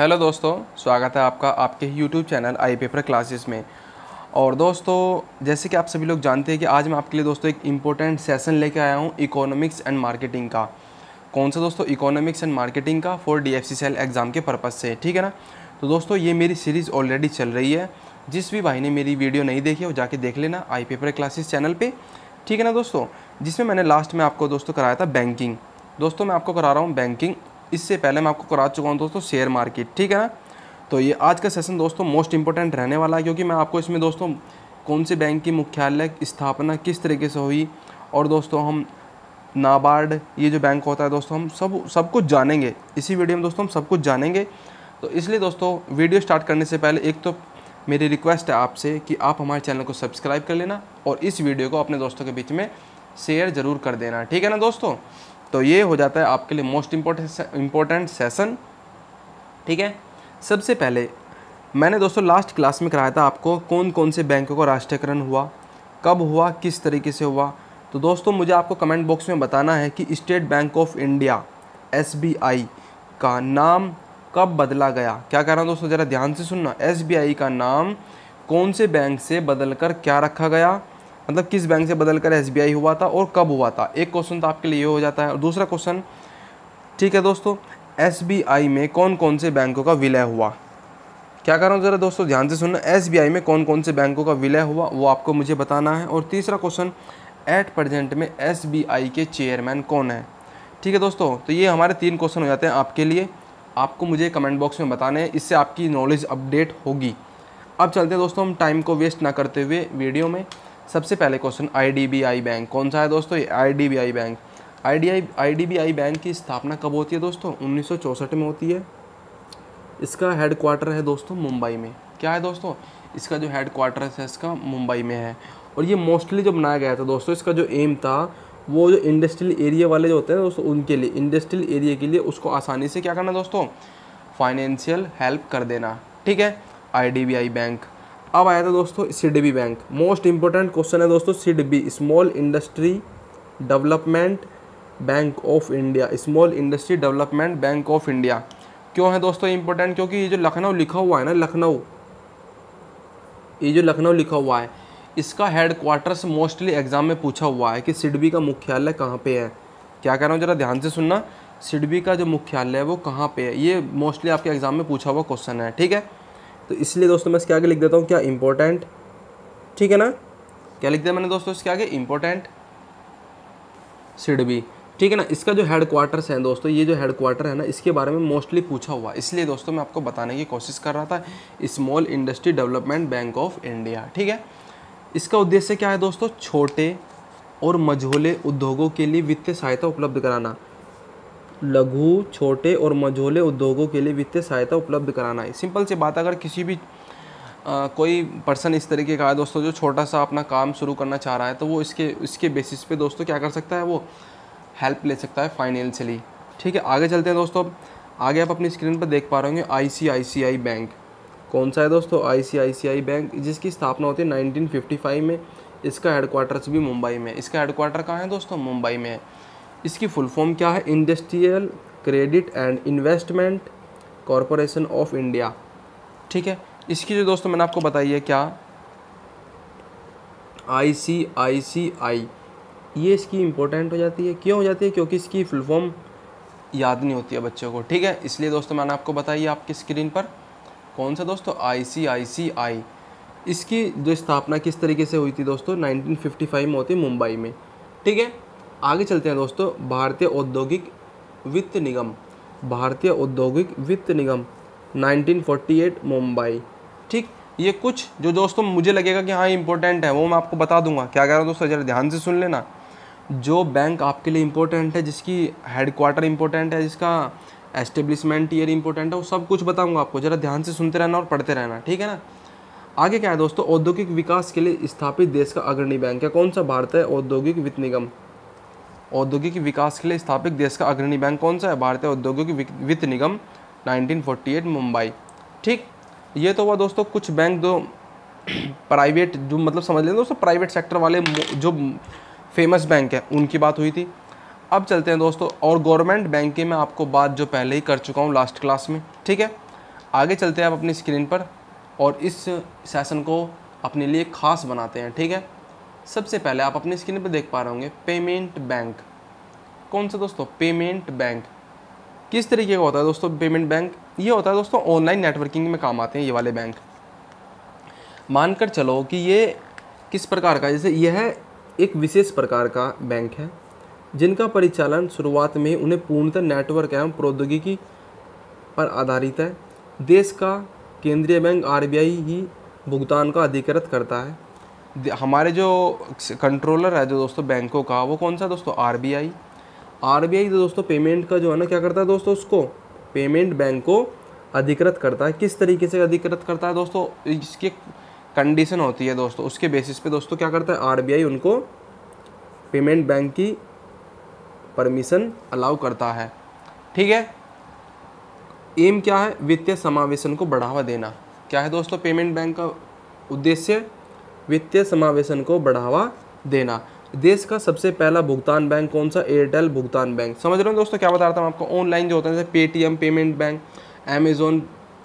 Hello दोस्तों, स्वागत है आपका आपके YouTube channel I paper classes में। और दोस्तों, जैसे कि आप सभी लोग जानते हैं कि आज मैं आपके लिए दोस्तों एक इम्पोर्टेंट सेशन लेके आया हूँ इकोनॉमिक्स एंड मार्केटिंग का। कौन सा दोस्तों? इकोनॉमिक्स एंड मार्केटिंग का फॉर DFCCIL एग्ज़ाम के पर्पज़ से, ठीक है ना। तो दोस्तों ये मेरी सीरीज़ ऑलरेडी चल रही है, जिस भी भाई ने मेरी वीडियो नहीं देखी वो जाके देख लेना आई पेपर क्लासेस चैनल पर, ठीक है ना दोस्तों। जिसमें मैंने लास्ट में आपको दोस्तों कराया था बैंकिंग। दोस्तों मैं आपको करा रहा हूँ बैंकिंग, इससे पहले मैं आपको करा चुका हूँ दोस्तों शेयर मार्केट, ठीक है ना। तो ये आज का सेशन दोस्तों मोस्ट इंपॉर्टेंट रहने वाला है, क्योंकि मैं आपको इसमें दोस्तों कौन से बैंक की मुख्यालय स्थापना किस तरीके से हुई, और दोस्तों हम नाबार्ड, ये जो बैंक होता है दोस्तों, हम सब कुछ जानेंगे इसी वीडियो में। दोस्तों हम सब कुछ जानेंगे, तो इसलिए दोस्तों वीडियो स्टार्ट करने से पहले एक तो मेरी रिक्वेस्ट है आपसे कि आप हमारे चैनल को सब्सक्राइब कर लेना और इस वीडियो को अपने दोस्तों के बीच में शेयर ज़रूर कर देना, ठीक है ना दोस्तों। तो ये हो जाता है आपके लिए मोस्ट इम्पोर्टेंट सेशन, ठीक है। सबसे पहले मैंने दोस्तों लास्ट क्लास में कराया था आपको कौन कौन से बैंकों का राष्ट्रीयकरण हुआ, कब हुआ, किस तरीके से हुआ। तो दोस्तों मुझे आपको कमेंट बॉक्स में बताना है कि State Bank of India SBI का नाम कब बदला गया। क्या कह रहा हूँ दोस्तों, ज़रा ध्यान से सुनना। SBI का नाम कौन से बैंक से बदल कर क्या रखा गया, मतलब किस बैंक से बदलकर SBI हुआ था और कब हुआ था। एक क्वेश्चन तो आपके लिए हो जाता है। और दूसरा क्वेश्चन, ठीक है दोस्तों, SBI में कौन कौन से बैंकों का विलय हुआ। क्या कर रहा हूँ, ज़रा दोस्तों ध्यान से सुनना। SBI में कौन कौन से बैंकों का विलय हुआ वो आपको मुझे बताना है। और तीसरा क्वेश्चन, एट प्रेजेंट में SBI के चेयरमैन कौन है, ठीक है दोस्तों। तो ये हमारे तीन क्वेश्चन हो जाते हैं आपके लिए, आपको मुझे कमेंट बॉक्स में बताने हैं, इससे आपकी नॉलेज अपडेट होगी। अब चलते हैं दोस्तों हम टाइम को वेस्ट ना करते हुए वीडियो में। सबसे पहले क्वेश्चन, IDBI बैंक कौन सा है दोस्तों? ये IDBI बैंक, IDBI बैंक की स्थापना कब होती है दोस्तों? 1964 में होती है। इसका हेड क्वार्टर है दोस्तों मुंबई में। क्या है दोस्तों, इसका जो हेड क्वार्टर है इसका मुंबई में है। और ये मोस्टली जो बनाया गया था दोस्तों, इसका जो एम था वो जो इंडस्ट्रियल एरिया वाले जो होते हैं दोस्तों उनके लिए, इंडस्ट्रियल एरिया के लिए उसको आसानी से क्या करना दोस्तों, फाइनेंशियल हेल्प कर देना, ठीक है। IDBI bank. अब आया था दोस्तों SIDBI bank. Most important question है दोस्तों SIDBI, small industry development bank of India. Small industry development bank of India क्यों है दोस्तों इंपॉर्टेंट? क्योंकि ये जो लखनऊ लिखा हुआ है ना, लखनऊ, ये जो लखनऊ लिखा हुआ है इसका हेड क्वार्टर्स मोस्टली एग्जाम में पूछा हुआ है कि SIDBI का मुख्यालय कहाँ पर है। क्या कह रहा हूँ, ज़रा ध्यान से सुनना। SIDBI का जो मुख्यालय है वो कहाँ पर है, ये मोस्टली आपके एग्जाम में पूछा हुआ क्वेश्चन है, ठीक है। तो इसलिए दोस्तों मैं इसके आगे लिख देता हूँ क्या, इम्पोर्टेंट, ठीक है ना। क्या लिख दिया मैंने दोस्तों इसके आगे, इम्पोर्टेंट SIDBI, ठीक है ना। इसका जो हेड क्वार्टर्स हैं दोस्तों, ये जो हेड क्वार्टर है ना इसके बारे में मोस्टली पूछा हुआ, इसलिए दोस्तों मैं आपको बताने की कोशिश कर रहा था, small industry development bank of India, ठीक है। इसका उद्देश्य क्या है दोस्तों? छोटे और मझोले उद्योगों के लिए वित्तीय सहायता उपलब्ध कराना, लघु, छोटे और मझोले उद्योगों के लिए वित्तीय सहायता उपलब्ध कराना है। सिंपल सी बात, अगर किसी भी कोई पर्सन इस तरीके का है दोस्तों जो छोटा सा अपना काम शुरू करना चाह रहा है, तो वो इसके बेसिस पे दोस्तों क्या कर सकता है, वो हेल्प ले सकता है फाइनेंशियली, ठीक है। आगे चलते हैं दोस्तों। आगे आप अपनी स्क्रीन पर देख पा रहे होंगे ICICI बैंक कौन सा है दोस्तों? ICICI बैंक जिसकी स्थापना होती है 1955 में। इसका हेड क्वार्टर्स भी मुंबई में। इसका हेड क्वार्टर कहाँ है दोस्तों? मुंबई में है। इसकी फुल फॉर्म क्या है? Industrial credit and investment corporation of India, ठीक है। इसकी जो दोस्तों मैंने आपको बताई है क्या, ICICI, ये इसकी इम्पोर्टेंट हो जाती है। क्यों हो जाती है? क्योंकि इसकी फुल फॉर्म याद नहीं होती है बच्चों को, ठीक है। इसलिए दोस्तों मैंने आपको बताई है आपकी स्क्रीन पर कौन सा दोस्तों, ICICI। इसकी जो स्थापना किस तरीके से हुई थी दोस्तों, 1955 में होती है मुंबई में, ठीक है। आगे चलते हैं दोस्तों, भारतीय औद्योगिक वित्त निगम। भारतीय औद्योगिक वित्त निगम 1948 मुंबई, ठीक। ये कुछ जो दोस्तों मुझे लगेगा कि हाँ इम्पोर्टेंट है वो मैं आपको बता दूंगा। क्या कह रहा हूँ दोस्तों, जरा ध्यान से सुन लेना। जो बैंक आपके लिए इम्पोर्टेंट है, जिसकी हेड क्वार्टर इम्पोर्टेंट है, जिसका एस्टेब्लिशमेंट ईयर इम्पोर्टेंट है, वो सब कुछ बताऊँगा आपको। ज़रा ध्यान से सुनते रहना और पढ़ते रहना, ठीक है ना। आगे क्या है दोस्तों, औद्योगिक विकास के लिए स्थापित देश का अग्रणी बैंक है कौन सा? भारतीय औद्योगिक वित्त निगम। औद्योगिक विकास के लिए स्थापित देश का अग्रणी बैंक कौन सा है? भारतीय औद्योगिक वित्त निगम 1948 मुंबई, ठीक। ये तो हुआ दोस्तों कुछ बैंक जो प्राइवेट, जो मतलब समझ लें दोस्तों प्राइवेट सेक्टर वाले जो फेमस बैंक हैं उनकी बात हुई थी। अब चलते हैं दोस्तों, और गवर्नमेंट बैंक की मैं आपको बात जो पहले ही कर चुका हूँ लास्ट क्लास में, ठीक है। आगे चलते हैं आप अपनी स्क्रीन पर और इस सेशन को अपने लिए खास बनाते हैं, ठीक है। सबसे पहले आप अपनी स्क्रीन पर देख पा रहे होंगे पेमेंट बैंक। कौन सा दोस्तों? Payment bank. किस तरीके का होता है दोस्तों पेमेंट बैंक? ये होता है दोस्तों ऑनलाइन नेटवर्किंग में काम आते हैं ये वाले बैंक। मानकर चलो कि ये किस प्रकार का, जैसे यह एक विशेष प्रकार का बैंक है जिनका परिचालन शुरुआत में उन्हें पूर्णतः नेटवर्क एवं प्रौद्योगिकी पर आधारित है। देश का केंद्रीय बैंक आरबीआई ही भुगतान का अधिकृत करता है। हमारे जो कंट्रोलर है जो दोस्तों बैंकों का, वो कौन सा दोस्तों? आरबीआई। आरबीआई जो दोस्तों पेमेंट का जो है ना, क्या करता है दोस्तों, उसको पेमेंट बैंक को अधिकृत करता है। किस तरीके से अधिकृत करता है दोस्तों? इसकी कंडीशन होती है दोस्तों, उसके बेसिस पे दोस्तों क्या करता है आरबीआई उनको पेमेंट बैंक की परमिशन अलाउ करता है, ठीक है। एम क्या है? वित्तीय समावेशन को बढ़ावा देना। क्या है दोस्तों पेमेंट बैंक का उद्देश्य? वित्तीय समावेशन को बढ़ावा देना। देश का सबसे पहला भुगतान बैंक कौन सा? एयरटेल भुगतान बैंक। समझ रहे हो दोस्तों क्या बता रहा था मैं आपको? ऑनलाइन जो होता है जैसे पेटीएम पेमेंट बैंक, अमेज़ोन,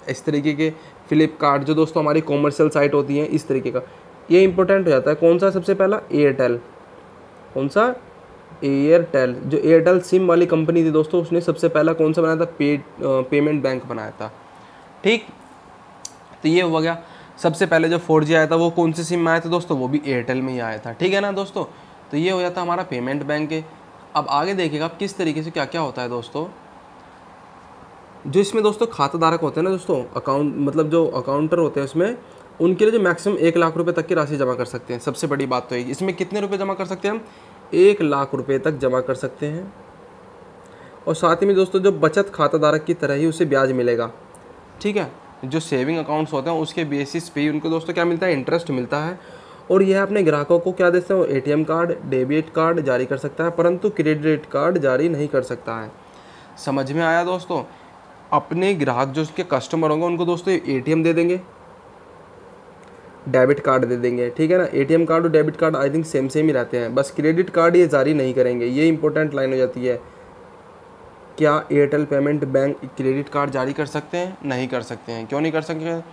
इस तरीके के फ्लिपकार्ट, जो दोस्तों हमारी कॉमर्शियल साइट होती हैं, इस तरीके का ये इंपॉर्टेंट हो जाता है। कौन सा सबसे पहला? एयरटेल। कौन सा? एयरटेल। जो एयरटेल सिम वाली कंपनी थी दोस्तों, उसने सबसे पहला कौन सा बनाया था? पेमेंट बैंक बनाया था, ठीक। तो ये हो गया। सबसे पहले जो 4G आया था वो कौन से सिम में आया था दोस्तों? वो भी एयरटेल में ही आया था, ठीक है ना दोस्तों। तो ये हो जाता हमारा पेमेंट बैंक है। अब आगे देखिएगा आप किस तरीके से क्या क्या होता है दोस्तों। जो इसमें दोस्तों खाता धारक होते हैं ना दोस्तों, अकाउंट मतलब जो अकाउंटर होते हैं उसमें, उनके लिए जो मैक्सिमम 1 लाख रुपए तक की राशि जमा कर सकते हैं। सबसे बड़ी बात तो ये, इसमें कितने रुपए जमा कर सकते हैं हम? 1 लाख रुपए तक जमा कर सकते हैं। और साथ ही में दोस्तों जो बचत खाता धारक की तरह ही उसे ब्याज मिलेगा, ठीक है। जो सेविंग अकाउंट्स होते हैं उसके बेसिस पे ही उनको दोस्तों क्या मिलता है? इंटरेस्ट मिलता है। और यह अपने ग्राहकों को क्या देते हैं? ATM कार्ड, डेबिट कार्ड जारी कर सकता है, परंतु क्रेडिट कार्ड जारी नहीं कर सकता है। समझ में आया दोस्तों? अपने ग्राहक जो उसके कस्टमर होंगे उनको दोस्तों ATM दे देंगे, डेबिट कार्ड दे देंगे, ठीक है ना। ATM कार्ड और debit card I think same ही रहते हैं, बस क्रेडिट कार्ड ये जारी नहीं करेंगे। ये इंपॉर्टेंट लाइन हो जाती है। क्या Airtel payment bank credit card जारी कर सकते हैं? नहीं कर सकते हैं। क्यों नहीं कर सकते हैं?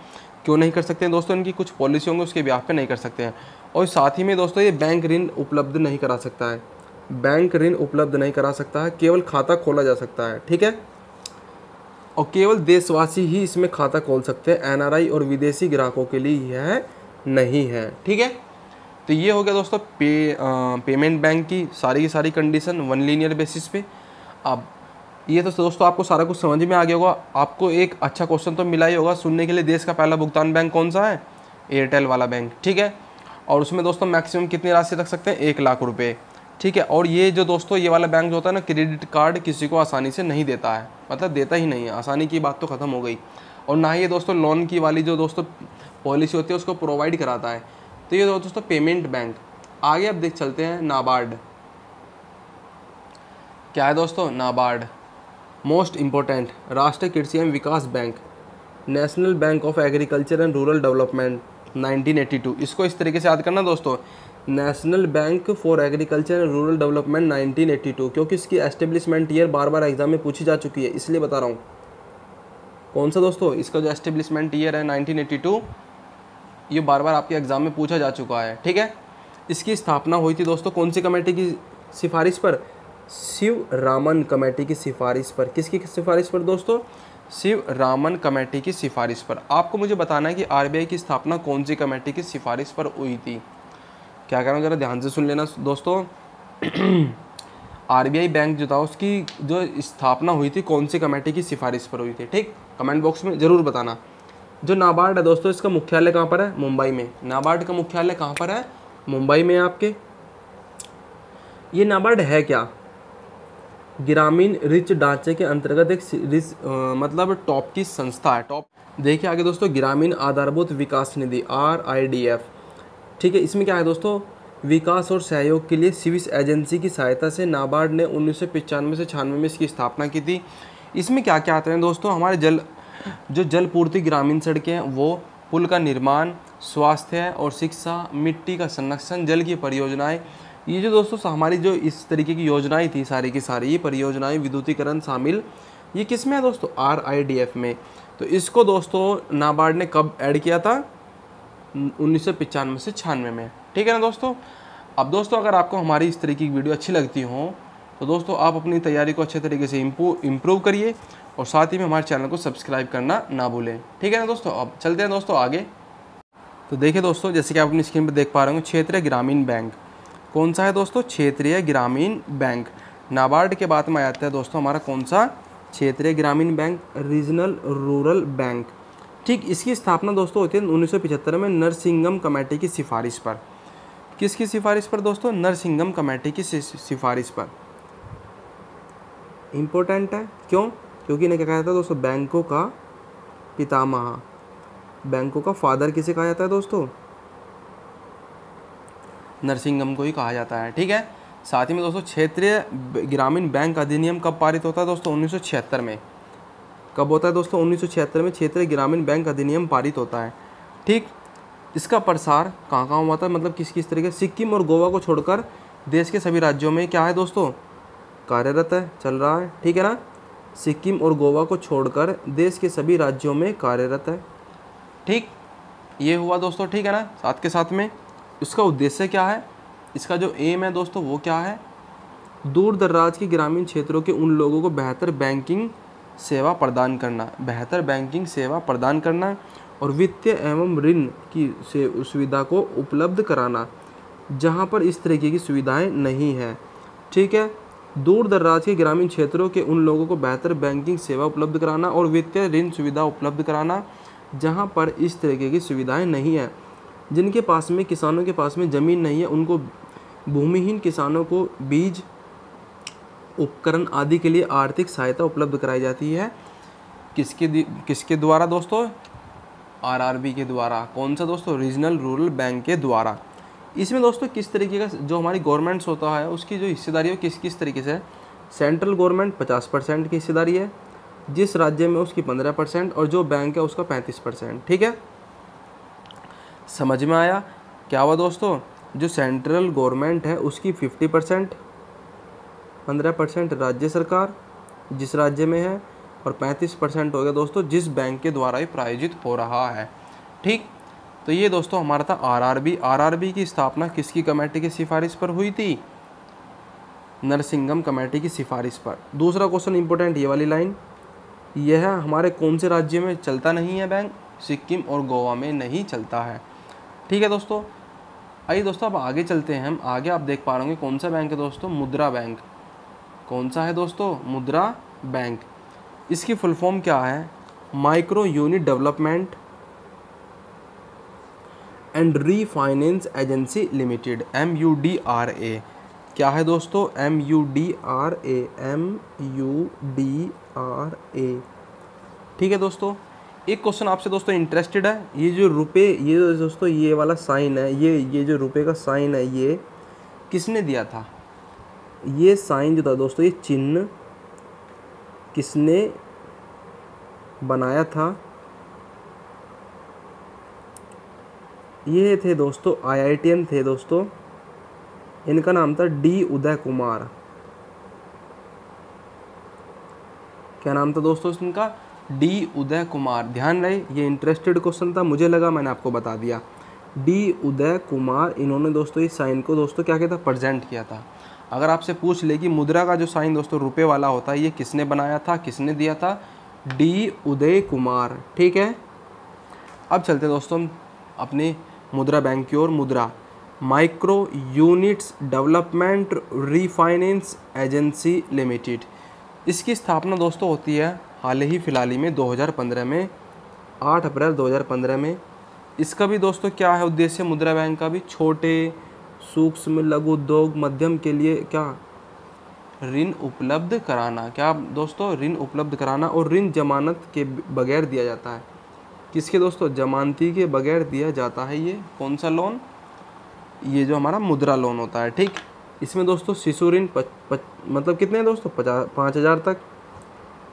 क्यों नहीं कर सकते हैं दोस्तों? इनकी कुछ पॉलिसी होंगी उसके ब्याह पे नहीं कर सकते हैं। और साथ ही में दोस्तों ये बैंक ऋण उपलब्ध नहीं करा सकता है, बैंक ऋण उपलब्ध नहीं करा सकता है। केवल खाता खोला जा सकता है, ठीक है। और केवल देशवासी ही इसमें खाता खोल सकते हैं, NRI और विदेशी ग्राहकों के लिए यह नहीं है, ठीक है। तो ये हो गया दोस्तों पेमेंट बैंक की सारी कंडीशन वन लीनियर बेसिस पे। अब ये तो दोस्तों आपको सारा कुछ समझ में आ गया होगा। आपको एक अच्छा क्वेश्चन तो मिला ही होगा सुनने के लिए, देश का पहला भुगतान बैंक कौन सा है? एयरटेल वाला बैंक, ठीक है। और उसमें दोस्तों मैक्सिमम कितनी राशि रख सकते हैं? 1 लाख रुपए, ठीक है। और ये जो दोस्तों ये वाला बैंक जो होता है ना, क्रेडिट कार्ड किसी को आसानी से नहीं देता है, मतलब देता ही नहीं है। आसानी की बात तो ख़त्म हो गई। और ना ही ये दोस्तों लोन की वाली जो दोस्तों पॉलिसी होती है उसको प्रोवाइड कराता है। तो ये दोस्तों पेमेंट बैंक। आगे आप देख चलते हैं नाबार्ड। क्या है दोस्तों? नाबार्ड मोस्ट इम्पोर्टेंट, राष्ट्रीय कृषि एवं विकास bank, national bank of agriculture and rural development 1982। इसको इस तरीके से याद करना दोस्तों, national bank for agriculture and rural development 1982, क्योंकि इसकी एस्टेब्लिशमेंट ईयर बार एग्जाम में पूछी जा चुकी है, इसलिए बता रहा हूँ। कौन सा दोस्तों? इसका जो एस्टेब्लिशमेंट ईयर है 1982, ये बार आपके एग्जाम में पूछा जा चुका है, ठीक है। इसकी स्थापना हुई थी दोस्तों कौन सी कमेटी की सिफारिश पर? शिव रामन कमेटी की सिफारिश पर। किसकी सिफारिश पर दोस्तों? शिव रामन कमेटी की सिफारिश पर। आपको मुझे बताना है कि आरबीआई की स्थापना कौन सी कमेटी की सिफारिश पर हुई थी। क्या कह रहा हूँ, ज़रा ध्यान से सुन लेना दोस्तों। आरबीआई बैंक जो था उसकी जो स्थापना हुई थी कौन सी कमेटी की सिफारिश पर हुई थी, ठीक। कमेंट बॉक्स में ज़रूर बताना। जो नाबार्ड है दोस्तों, इसका मुख्यालय कहाँ पर है? मुंबई में। नाबार्ड का मुख्यालय कहाँ पर है? मुंबई में। आपके ये नाबार्ड है क्या? ग्रामीण रिच ढांचे के अंतर्गत एक मतलब टॉप की संस्था है, टॉप। देखिए आगे दोस्तों, ग्रामीण आधारभूत विकास निधि RIDF, ठीक है। इसमें क्या है दोस्तों? विकास और सहयोग के लिए स्विस एजेंसी की सहायता से नाबार्ड ने 1995 से 96 में इसकी स्थापना की थी। इसमें क्या क्या आते हैं दोस्तों? हमारे जल पूर्ति, ग्रामीण सड़कें, वो पुल का निर्माण, स्वास्थ्य और शिक्षा, मिट्टी का संरक्षण, जल की परियोजनाएँ। ये जो दोस्तों हमारी जो इस तरीके की योजनाएं थी, सारी की सारी परियोजनाएं, विद्युतीकरण शामिल, ये किस में है दोस्तों? RIDF में। तो इसको दोस्तों नाबार्ड ने कब ऐड किया था, 1995 से 96 में। ठीक है ना दोस्तों। अब दोस्तों अगर आपको हमारी इस तरीके की वीडियो अच्छी लगती हो तो दोस्तों आप अपनी तैयारी को अच्छे तरीके से इम्प्रूव करिए और साथ ही में हमारे चैनल को सब्सक्राइब करना ना भूलें। ठीक है ना दोस्तों। अब चलते हैं दोस्तों आगे। तो देखिए दोस्तों, जैसे कि आप अपनी स्क्रीन पर देख पा रहे हो, क्षेत्रीय ग्रामीण बैंक कौन सा है दोस्तों, क्षेत्रीय ग्रामीण बैंक। नाबार्ड के बाद में आ जाता है दोस्तों हमारा कौन सा, क्षेत्रीय ग्रामीण बैंक, रीजनल रूरल बैंक। ठीक, इसकी स्थापना दोस्तों होती है 1975 में नरसिंघम कमेटी की सिफारिश पर। किसकी सिफारिश पर दोस्तों, नरसिंघम कमेटी की सिफारिश पर। इम्पोर्टेंट है क्यों, क्योंकि इन्हें क्या कहा जाता है दोस्तों, बैंकों का पितामह, बैंकों का फादर किसे कहा जाता है दोस्तों, नरसिंघम को ही कहा जाता है। ठीक है। साथ ही में दोस्तों क्षेत्रीय ग्रामीण बैंक अधिनियम कब पारित होता है दोस्तों, 1976 में। कब होता है दोस्तों, 1976 में क्षेत्रीय ग्रामीण बैंक अधिनियम पारित होता है। ठीक, इसका प्रसार कहाँ कहाँ हुआ था, मतलब किस किस तरीके, सिक्किम और गोवा को छोड़कर देश के सभी राज्यों में क्या है दोस्तों, कार्यरत है, चल रहा है। ठीक है ना, सिक्किम और गोवा को छोड़कर देश के सभी राज्यों में कार्यरत है। ठीक, ये हुआ दोस्तों। ठीक है ना। साथ के साथ में इसका उद्देश्य क्या है, इसका जो एम है दोस्तों वो क्या है, दूर दराज के ग्रामीण क्षेत्रों के उन लोगों को बेहतर बैंकिंग सेवा प्रदान करना, बेहतर बैंकिंग सेवा प्रदान करना और वित्तीय एवं ऋण की सुविधा को उपलब्ध कराना जहां पर इस तरीके की सुविधाएं नहीं है। ठीक है, दूर दराज के ग्रामीण क्षेत्रों के उन लोगों को बेहतर बैंकिंग सेवा उपलब्ध कराना और वित्तीय ऋण सुविधा उपलब्ध कराना जहाँ पर इस तरीके की सुविधाएँ नहीं है। जिनके पास में, किसानों के पास में ज़मीन नहीं है, उनको, भूमिहीन किसानों को बीज, उपकरण आदि के लिए आर्थिक सहायता उपलब्ध कराई जाती है। किसके द्वारा दोस्तों, आरआरबी के द्वारा। कौन सा दोस्तों, रीजनल रूरल बैंक के द्वारा। इसमें दोस्तों किस तरीके का जो हमारी गवर्नमेंट्स होता है उसकी जो हिस्सेदारी हो किस किस तरीके से, सेंट्रल गवर्नमेंट 50% की हिस्सेदारी है, जिस राज्य में उसकी 15% और जो बैंक है उसका 35%। ठीक है, समझ में आया। क्या हुआ दोस्तों, जो सेंट्रल गवर्नमेंट है उसकी 50%, 15% राज्य सरकार जिस राज्य में है और 35% हो गया दोस्तों जिस बैंक के द्वारा ये प्रायोजित हो रहा है। ठीक, तो ये दोस्तों हमारा था आरआरबी। आरआरबी की स्थापना किसकी कमेटी की सिफारिश पर हुई थी, नरसिंघम कमेटी की सिफारिश पर। दूसरा क्वेश्चन इंपॉर्टेंट, ये वाली लाइन, यह हमारे कौन से राज्य में चलता नहीं है बैंक, सिक्किम और गोवा में नहीं चलता है। ठीक है दोस्तों। आइए दोस्तों अब आगे चलते हैं हम। आगे आप देख पा रहे होंगे कौन सा बैंक है दोस्तों, मुद्रा बैंक। कौन सा है दोस्तों, मुद्रा बैंक। इसकी फुल फॉर्म क्या है, micro unit development and refinance agency limited, MUDRA। क्या है दोस्तों, MUDRA, MUDRA। ठीक है दोस्तों। एक क्वेश्चन आपसे दोस्तों इंटरेस्टेड है, ये जो रुपए, ये दोस्तों ये वाला साइन है, ये जो रुपए का साइन है ये किसने दिया था, ये साइन जो था दोस्तों, ये चिन्ह किसने बनाया था, ये थे दोस्तों IITM थे दोस्तों, इनका नाम था D उदय कुमार। क्या नाम था दोस्तों इनका, D उदय कुमार। ध्यान रहे ये इंटरेस्टेड क्वेश्चन था, मुझे लगा मैंने आपको बता दिया। D उदय कुमार, इन्होंने दोस्तों इस साइन को दोस्तों क्या किया था, प्रेजेंट किया था। अगर आपसे पूछ ले कि मुद्रा का जो साइन दोस्तों रुपए वाला होता है ये किसने बनाया था, किसने दिया था, D उदय कुमार। ठीक है। अब चलते दोस्तों अपने मुद्रा बैंक की ओर। Mudra micro units development refinance agency limited, इसकी स्थापना दोस्तों होती है हाल ही फिलहाल ही में 2015 में, 8 अप्रैल 2015 में। इसका भी दोस्तों क्या है उद्देश्य, मुद्रा बैंक का भी, छोटे सूक्ष्म लघु उद्योग मध्यम के लिए क्या, ऋण उपलब्ध कराना। क्या दोस्तों, ऋण उपलब्ध कराना और ऋण जमानत के बगैर दिया जाता है। किसके दोस्तों, जमानती के बगैर दिया जाता है। ये कौन सा लोन, ये जो हमारा मुद्रा लोन होता है। ठीक, इसमें दोस्तों शिशु ऋण मतलब कितने हैं दोस्तों, 50,000 तक,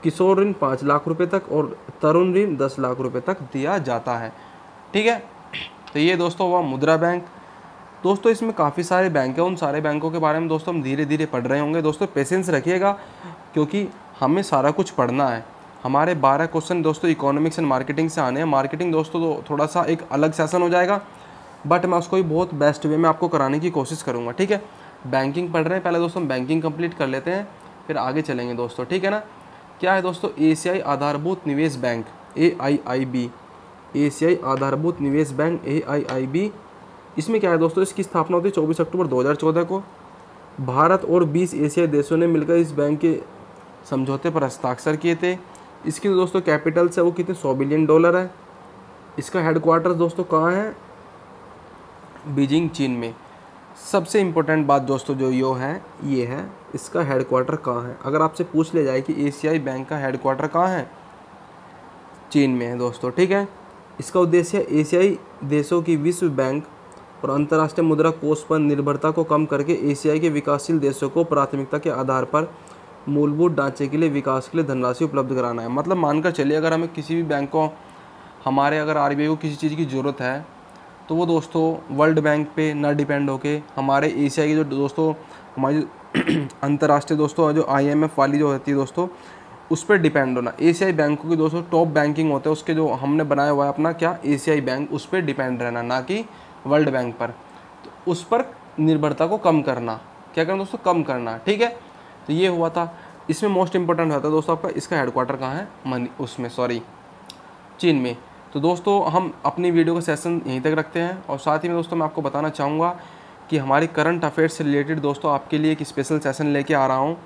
किशोर ऋण 5 लाख रुपए तक और तरुण ऋण 10 लाख रुपए तक दिया जाता है। ठीक है। तो ये दोस्तों हुआ मुद्रा बैंक। दोस्तों इसमें काफ़ी सारे बैंक हैं, उन सारे बैंकों के बारे में दोस्तों हम धीरे धीरे पढ़ रहे होंगे। दोस्तों पेशेंस रखिएगा क्योंकि हमें सारा कुछ पढ़ना है। हमारे 12 क्वेश्चन दोस्तों इकोनॉमिक्स एंड मार्केटिंग से आने हैं। मार्केटिंग दोस्तों थोड़ा सा एक अलग सेशन हो जाएगा, बट मैं उसको भी बहुत बेस्ट वे में आपको कराने की कोशिश करूँगा। ठीक है, बैंकिंग पढ़ रहे हैं, पहले दोस्तों हम बैंकिंग कंप्लीट कर लेते हैं, फिर आगे चलेंगे दोस्तों। ठीक है ना, क्या है दोस्तों, एशियाई आधारभूत निवेश बैंक AIIB, एशियाई आधारभूत निवेश बैंक AIIB। इसमें क्या है दोस्तों, इसकी स्थापना होती है 24 अक्टूबर 2014 को। भारत और 20 एशियाई देशों ने मिलकर इस बैंक के समझौते पर हस्ताक्षर किए थे। इसकी दोस्तों कैपिटल्स है वो कितने, $100 बिलियन है। इसका हेडक्वार्टर्स दोस्तों कहाँ है, बीजिंग, चीन में। सबसे इम्पोर्टेंट बात दोस्तों जो ये है इसका हेडक्वार्टर कहाँ है। अगर आपसे पूछ ले जाए कि एशियाई बैंक का हेडक्वार्टर कहाँ है, चीन में है दोस्तों। ठीक है, इसका उद्देश्य है एशियाई देशों की विश्व बैंक और अंतर्राष्ट्रीय मुद्रा कोष पर निर्भरता को कम करके एशिया के विकासशील देशों को प्राथमिकता के आधार पर मूलभूत ढांचे के लिए, विकास के लिए धनराशि उपलब्ध कराना है। मतलब मानकर चलिए, अगर हमें किसी भी बैंक को, हमारे अगर RBI को किसी चीज़ की ज़रूरत है तो वो दोस्तों वर्ल्ड बैंक पे ना डिपेंड होके हमारे एशिया की जो दोस्तों हमारी अंतर्राष्ट्रीय दोस्तों जो IMF वाली जो होती है दोस्तों उस पर डिपेंड होना। एशियाई बैंकों की दोस्तों टॉप बैंकिंग होते हैं, उसके जो हमने बनाया हुआ है अपना क्या, एशियाई बैंक, उस पर डिपेंड रहना, ना कि वर्ल्ड बैंक पर। तो उस पर निर्भरता को कम करना, क्या करना दोस्तों, कम करना। ठीक है, तो ये हुआ था। इसमें मोस्ट इंपॉर्टेंट होता है दोस्तों आपका, इसका हेडक्वार्टर कहाँ है, चीन में। तो दोस्तों हम अपनी वीडियो का सेशन यहीं तक रखते हैं, और साथ ही में दोस्तों मैं आपको बताना चाहूँगा कि हमारे करंट अफेयर्स से रिलेटेड दोस्तों आपके लिए एक स्पेशल सेशन लेके आ रहा हूँ।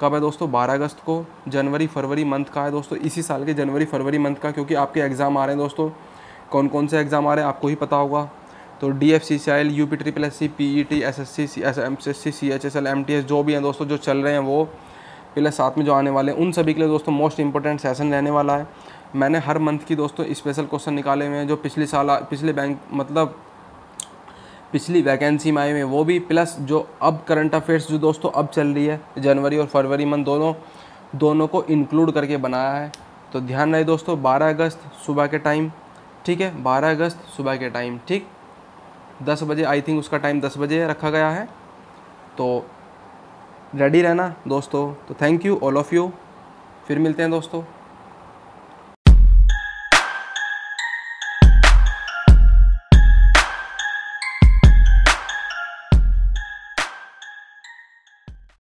कब है दोस्तों, 12 अगस्त को। जनवरी फरवरी मंथ का है दोस्तों, इसी साल के जनवरी फरवरी मंथ का, क्योंकि आपके एग्ज़ाम आ रहे हैं दोस्तों। कौन कौन से एग्ज़ाम आ रहे हैं आपको ही पता होगा। तो DFCCIL, UP SSC, PET, SSC, MSSC, CHSL, MTS जो भी हैं दोस्तों, जो चल रहे हैं वो, प्लस साथ में जो आने वाले हैं, उन सभी के लिए दोस्तों मोस्ट इंपॉर्टेंट सेशन रहने वाला है। मैंने हर मंथ की दोस्तों स्पेशल क्वेश्चन निकाले हुए हैं जो पिछली वैकेंसी में आए हुए हैं वो भी, प्लस जो अब करंट अफेयर्स जो दोस्तों अब चल रही है, जनवरी और फरवरी मंथ दोनों को इंक्लूड करके बनाया है। तो ध्यान रहे दोस्तों, 12 अगस्त सुबह के टाइम, ठीक है, 12 अगस्त सुबह के टाइम, ठीक 10 बजे, आई थिंक उसका टाइम 10 बजे रखा गया है। तो रेडी रहना दोस्तों। तो thank you all of you, फिर मिलते हैं दोस्तों।